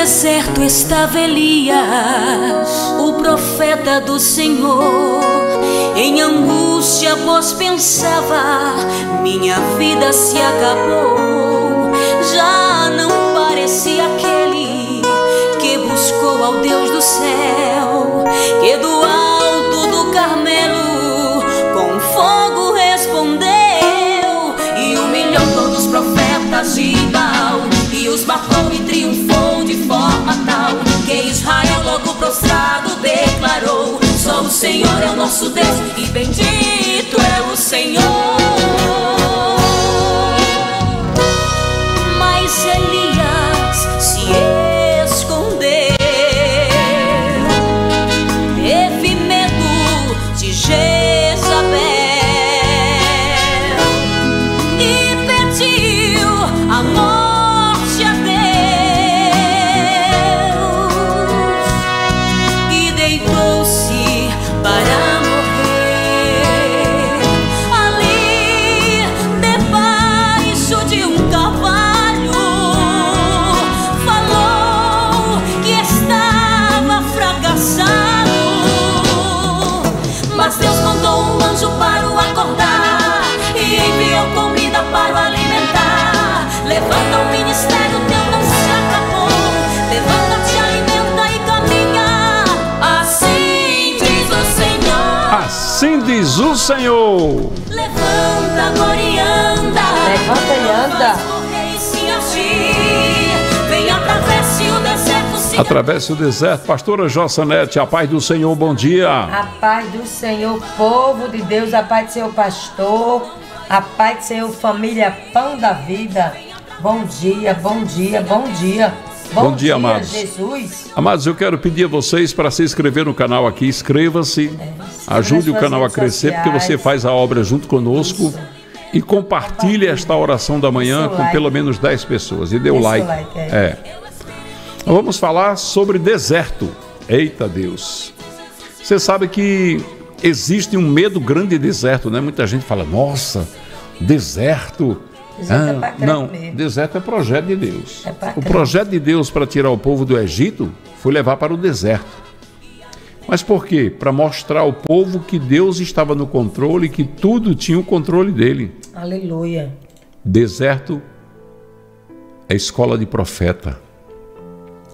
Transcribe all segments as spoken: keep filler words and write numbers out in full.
deserto estava Elias, o profeta do Senhor. Em angústia, pois pensava, minha vida se acabou. Já não parecia aquele que buscou ao Deus do céu, que do alto do Carmelo com fogo respondeu, e humilhou todos os profetas de Baal, e os matou e triunfou de forma tal, que Israel logo prostrado declarou: só o Senhor é o nosso Deus, e bendito é o Senhor. Mas Elias se escondeu, teve medo de Jezabel e pediu a morte a Deus, e deitou-se para morrer ali debaixo de um carvalho. Falou que estava fracassado, mas Deus mandou um anjo para o acordar e enviou comida para o alimentar. Levanta o ministério, teu não se acabou. Levanta, te alimenta e caminha. Assim Assim diz o Senhor. Levanta agora e anda. Levanta e anda. Vem, atravesse o deserto. Atravesse o deserto. Pastora Jossanete, a paz do Senhor, bom dia. A paz do Senhor, povo de Deus. A paz do Senhor, pastor. A paz do Senhor, família, pão da vida. Bom dia, bom dia, bom dia. Bom, Bom dia, dia, amados. Jesus. Amados, eu quero pedir a vocês para se inscrever no canal aqui. Inscreva-se, é, ajude o canal a crescer, sociais. Porque você faz a obra junto conosco. Isso. E compartilhe esta oração da manhã com like. Pelo menos dez pessoas. E dê o like. like. É. Vamos falar sobre deserto. Eita Deus! Você sabe que existe um medo grande de deserto, né? Muita gente fala, nossa, deserto... Ah, não, deserto é projeto de Deus. O projeto de Deus para tirar o povo do Egito foi levar para o deserto. Mas por quê? Para mostrar ao povo que Deus estava no controle, que tudo tinha o controle dele. Aleluia. Deserto é escola de profeta,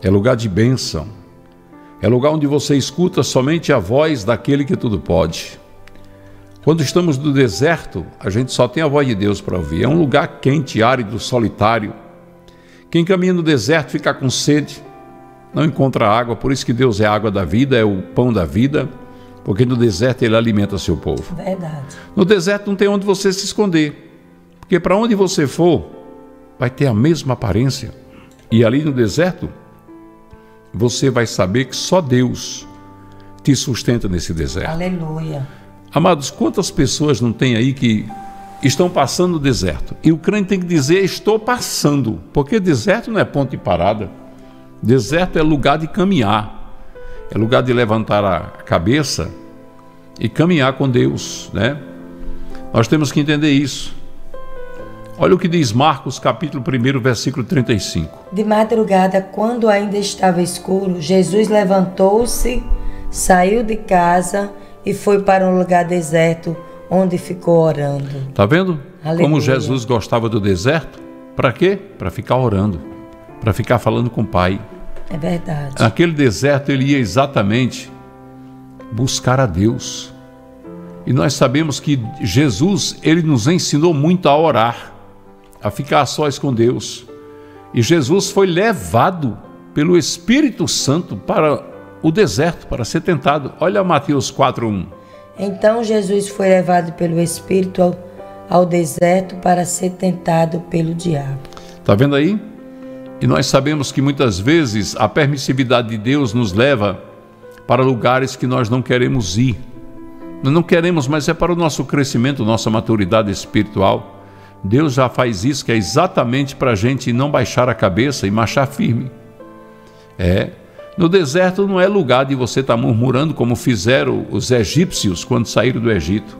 é lugar de bênção, é lugar onde você escuta somente a voz daquele que tudo pode. Quando estamos no deserto, a gente só tem a voz de Deus para ouvir. É um lugar quente, árido, solitário. Quem caminha no deserto fica com sede, não encontra água. Por isso que Deus é a água da vida, é o pão da vida, porque no deserto ele alimenta seu povo. Verdade. No deserto não tem onde você se esconder, porque para onde você for, vai ter a mesma aparência. E ali no deserto, você vai saber que só Deus te sustenta nesse deserto. Aleluia. Amados, quantas pessoas não tem aí que estão passando o deserto? E o crente tem que dizer, estou passando. Porque deserto não é ponto de parada. Deserto é lugar de caminhar. É lugar de levantar a cabeça e caminhar com Deus, né? Nós temos que entender isso. Olha o que diz Marcos, capítulo primeiro, versículo trinta e cinco. De madrugada, quando ainda estava escuro, Jesus levantou-se, saiu de casa... e foi para um lugar deserto, onde ficou orando. Está vendo? Aleluia. Como Jesus gostava do deserto? Para quê? Para ficar orando, para ficar falando com o Pai. É verdade. Naquele deserto ele ia exatamente buscar a Deus. E nós sabemos que Jesus, ele nos ensinou muito a orar, a ficar a sós com Deus. E Jesus foi levado pelo Espírito Santo para... o deserto, para ser tentado. Olha Mateus quatro, um. Então Jesus foi levado pelo Espírito ao, ao deserto para ser tentado pelo diabo. Está vendo aí? E nós sabemos que muitas vezes a permissividade de Deus nos leva para lugares que nós não queremos ir. Nós não queremos, mas é para o nosso crescimento, nossa maturidade espiritual. Deus já faz isso, que é exatamente para a gente não baixar a cabeça e marchar firme. É... No deserto não é lugar de você estar murmurando como fizeram os egípcios quando saíram do Egito.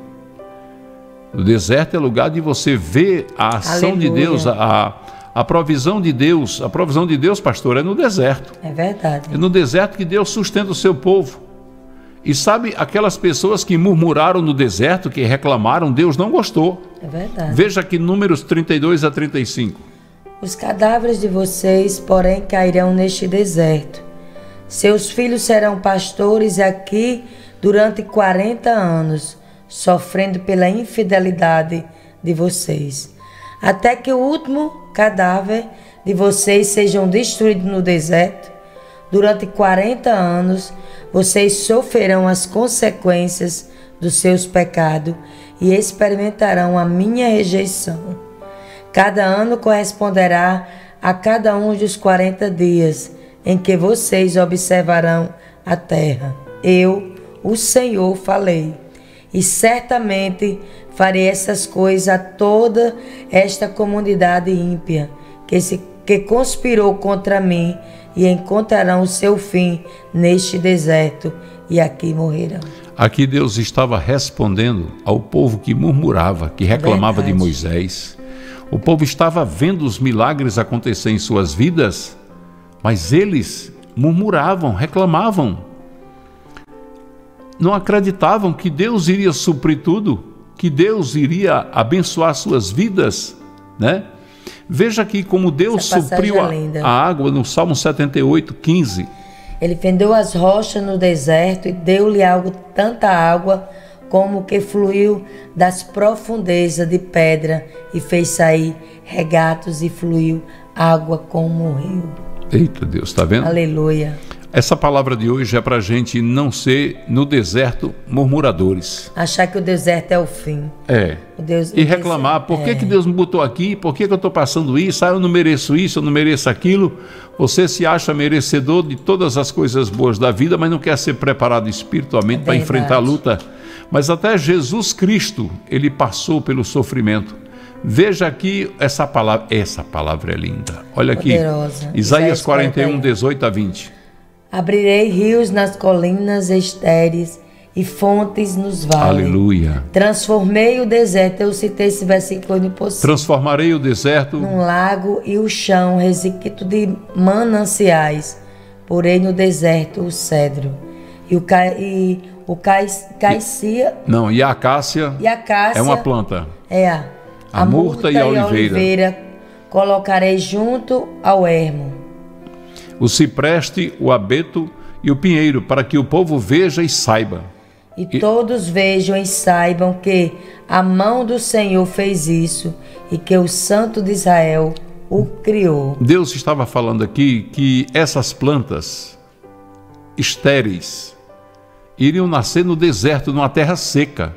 No deserto é lugar de você ver a ação, aleluia, de Deus, a, A provisão de Deus, a provisão de Deus, pastor, é no deserto. É verdade. É no deserto que Deus sustenta o seu povo. E sabe aquelas pessoas que murmuraram no deserto, que reclamaram, Deus não gostou. É verdade. Veja aqui números trinta e dois a trinta e cinco. Os cadáveres de vocês, porém, cairão neste deserto. Seus filhos serão pastores aqui durante quarenta anos, sofrendo pela infidelidade de vocês, até que o último cadáver de vocês sejam destruídos no deserto. Durante quarenta anos, vocês sofrerão as consequências dos seus pecados e experimentarão a minha rejeição. Cada ano corresponderá a cada um dos quarenta dias em que vocês observarão a terra. Eu, o Senhor, falei, e certamente farei essas coisas a toda esta comunidade ímpia que se que conspirou contra mim, e encontrarão o seu fim neste deserto, e aqui morrerão. Aqui Deus estava respondendo ao povo que murmurava, que reclamava Verdade. de Moisés. O povo estava vendo os milagres acontecer em suas vidas, mas eles murmuravam, reclamavam. Não acreditavam que Deus iria suprir tudo, que Deus iria abençoar suas vidas, né? Veja aqui como Deus supriu a, a água no Salmo setenta e oito, quinze. Ele fendeu as rochas no deserto e deu-lhe algo, tanta água como que fluiu das profundezas de pedra, e fez sair regatos e fluiu água como um rio. Eita Deus, está vendo? Aleluia. Essa palavra de hoje é para a gente não ser no deserto murmuradores. Achar que o deserto é o fim. É. O Deus, e reclamar, por que, é. que Deus me botou aqui? Por que, que eu estou passando isso? Ah, eu não mereço isso, eu não mereço aquilo. Você se acha merecedor de todas as coisas boas da vida, mas não quer ser preparado espiritualmente é para enfrentar a luta. Mas até Jesus Cristo, ele passou pelo sofrimento. Veja aqui essa palavra, essa palavra é linda. Olha aqui, poderosa. Isaías quarenta e um, dezoito a vinte. Abrirei rios nas colinas estéreis e fontes nos vales. Aleluia. Transformei o deserto, eu citei esse versículo impossível. Transformarei o deserto num lago e o chão resequido de mananciais. Porém no deserto o cedro e o, ca... e o ca... caicia... E... Não, e a acácia e a acácia é uma planta. É a, a, a murta, murta e a oliveira. oliveira colocarei junto ao ermo. O cipreste, o abeto e o pinheiro, para que o povo veja e saiba. E, e todos vejam e saibam que a mão do Senhor fez isso e que o Santo de Israel o criou. Deus estava falando aqui que essas plantas estéreis iriam nascer no deserto, numa terra seca.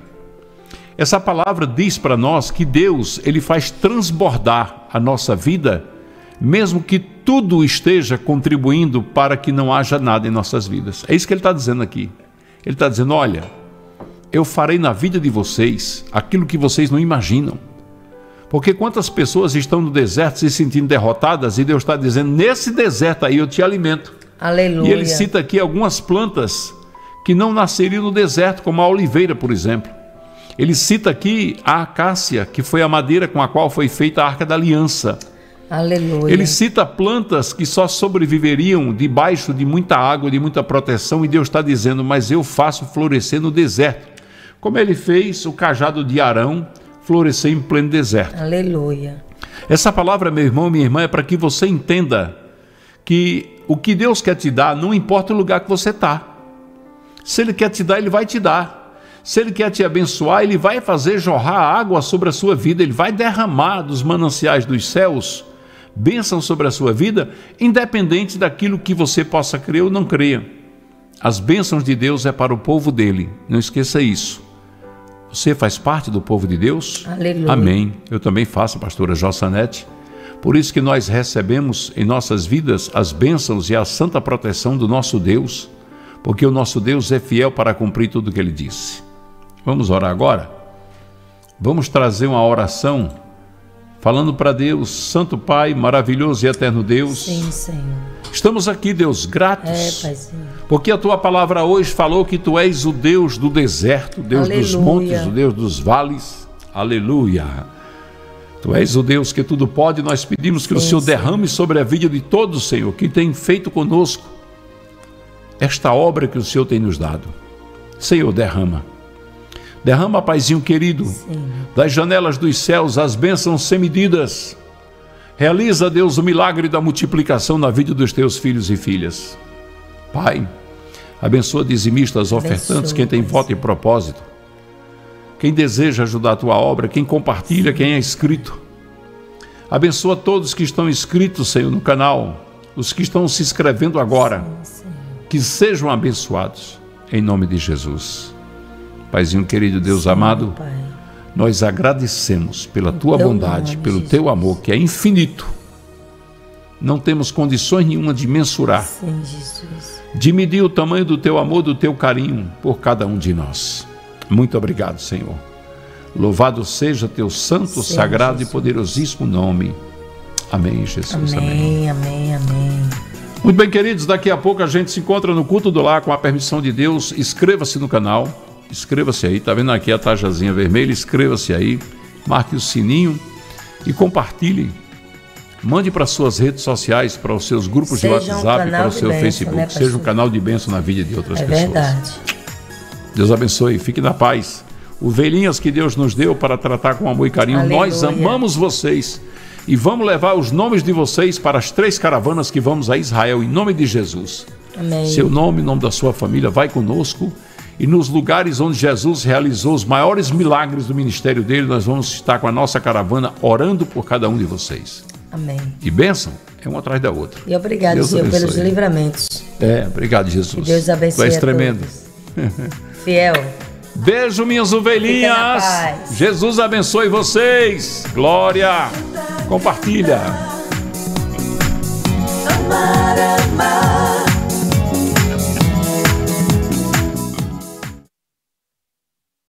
Essa palavra diz para nós que Deus, ele faz transbordar a nossa vida, mesmo que tudo esteja contribuindo para que não haja nada em nossas vidas. É isso que ele está dizendo aqui. Ele está dizendo, olha, eu farei na vida de vocês aquilo que vocês não imaginam. Porque quantas pessoas estão no deserto se sentindo derrotadas, e Deus está dizendo, nesse deserto aí eu te alimento. Aleluia. E ele cita aqui algumas plantas que não nasceriam no deserto, como a oliveira, por exemplo. Ele cita aqui a acácia, que foi a madeira com a qual foi feita a Arca da Aliança. Aleluia. Ele cita plantas que só sobreviveriam debaixo de muita água, de muita proteção, e Deus está dizendo, mas eu faço florescer no deserto, como ele fez o cajado de Arão florescer em pleno deserto. Aleluia. Essa palavra, meu irmão, minha irmã, é para que você entenda que o que Deus quer te dar, não importa o lugar que você está. Se ele quer te dar, ele vai te dar. Se ele quer te abençoar, ele vai fazer jorrar água sobre a sua vida, ele vai derramar dos mananciais dos céus bênção sobre a sua vida, independente daquilo que você possa crer ou não crer. As bênçãos de Deus é para o povo dele, não esqueça isso. Você faz parte do povo de Deus? Aleluia. Amém. Eu também faço, pastora Jossanete. Por isso que nós recebemos em nossas vidas as bênçãos e a santa proteção do nosso Deus, porque o nosso Deus é fiel para cumprir tudo o que ele disse. Vamos orar agora? Vamos trazer uma oração falando para Deus. Santo Pai, maravilhoso e eterno Deus. Sim, Senhor. Estamos aqui, Deus, gratos. É, Paizinho. Porque a tua palavra hoje falou que tu és o Deus do deserto, Deus Aleluia. dos montes, o Deus dos vales. Aleluia. Tu és o Deus que tudo pode. Nós pedimos que sim, o Senhor derrame sim. sobre a vida de todos, Senhor, que tem feito conosco esta obra que o Senhor tem nos dado. Senhor, derrama. Derrama, Paizinho querido, sim. das janelas dos céus as bênçãos sem medidas. Realiza, Deus, o milagre da multiplicação na vida dos teus filhos e filhas. Pai, abençoa dizimistas, ofertantes, quem tem voto e propósito, quem deseja ajudar a tua obra, quem compartilha, quem é inscrito. Abençoa todos que estão inscritos, Senhor, no canal, os que estão se inscrevendo agora, que sejam abençoados, em nome de Jesus. Paizinho querido, Deus amado, nós agradecemos pela tua bondade, pelo teu amor, que é infinito. Não temos condições nenhuma de mensurar, de medir o tamanho do teu amor, do teu carinho por cada um de nós. Muito obrigado, Senhor. Louvado seja teu santo, Sim, sagrado Jesus. E poderosíssimo nome. Amém, Jesus. Amém, amém, amém, amém. Muito bem, queridos, daqui a pouco a gente se encontra no Culto do Lar, com a permissão de Deus. Inscreva-se no canal, inscreva-se aí, tá vendo aqui a tajazinha vermelha? Inscreva-se aí, marque o sininho e compartilhe. Mande para suas redes sociais, para os seus grupos de WhatsApp, para o seu Facebook. Seja um canal de bênção na vida de outras pessoas. É verdade. Deus abençoe, fique na paz. Ovelhinhas que Deus nos deu para tratar com amor e carinho. Aleluia. Nós amamos vocês e vamos levar os nomes de vocês para as três caravanas que vamos a Israel, em nome de Jesus. Amém. Seu nome, nome da sua família, vai conosco. E nos lugares onde Jesus realizou os maiores milagres do ministério dele, nós vamos estar com a nossa caravana orando por cada um de vocês. Amém. E bênção é uma atrás da outra. E obrigado, Deus, Senhor, abençoe. Pelos livramentos. É, obrigado, Jesus. Que Deus abençoe. Tu és tremendo. Fiel. Beijo, minhas ovelhinhas. Jesus abençoe vocês. Glória. Compartilha.